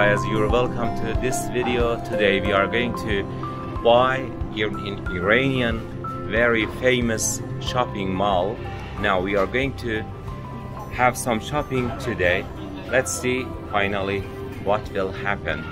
guys, you're welcome to this video. Today we are going to buy in Iranian very famous shopping mall. Now we are going to have some shopping today. Let's see finally what will happen.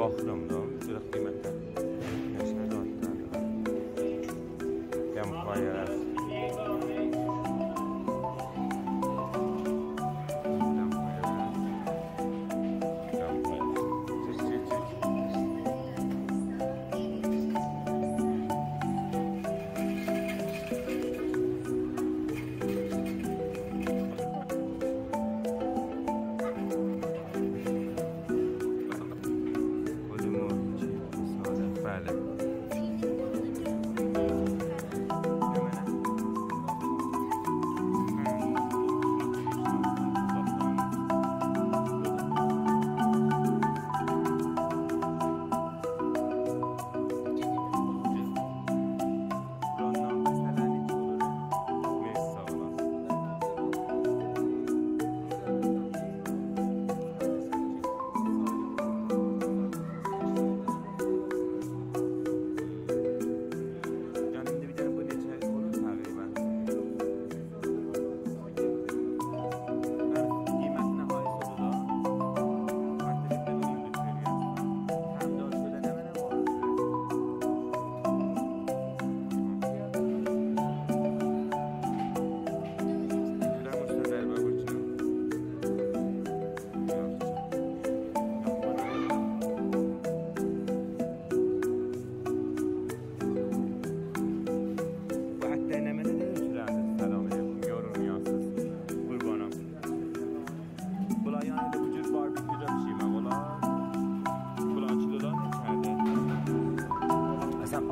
Baktım da, biraz kıymetli.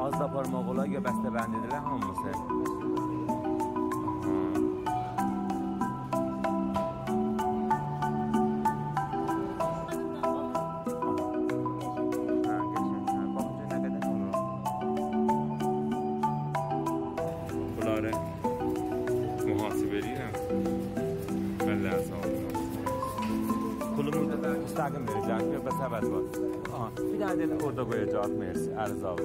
از دا پارماغولا یا بسته بنده دله همون Sakın vereceğim ve sebep var. Aha, bir tane de orada koyacağım. Mersi, erz aldım.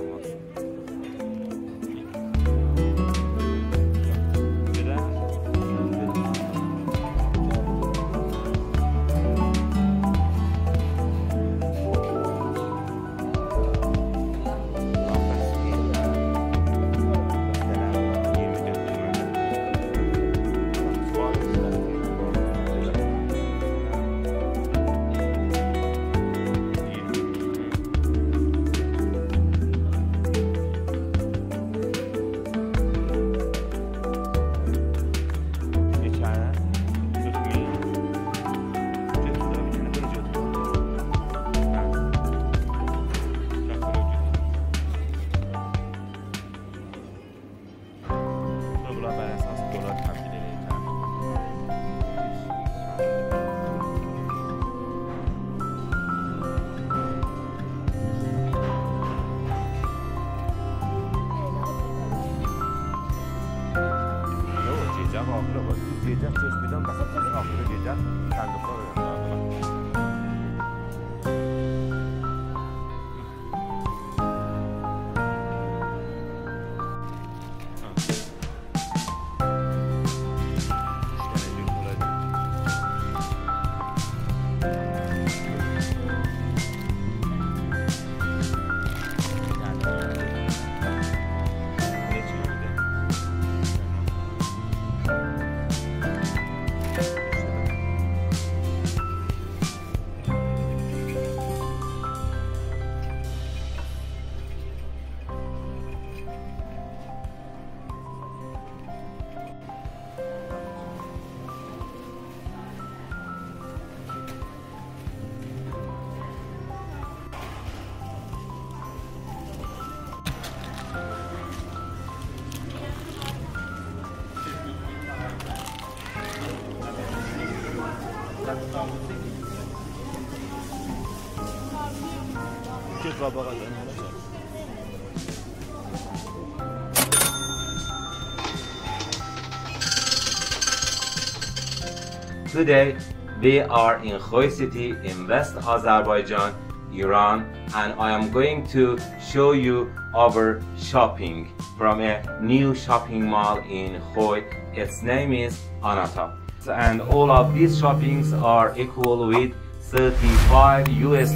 Today, we are in Khoy city in West Azerbaijan, Iran, and I am going to show you our shopping from a new shopping mall in Khoy. Its name is Anata. And all of these shoppings are equal with $35 US.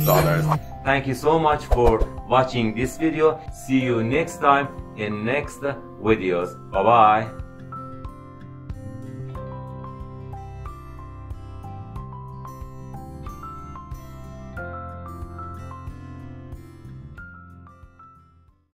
Thank you so much for watching this video. See you next time in next videos. Bye bye.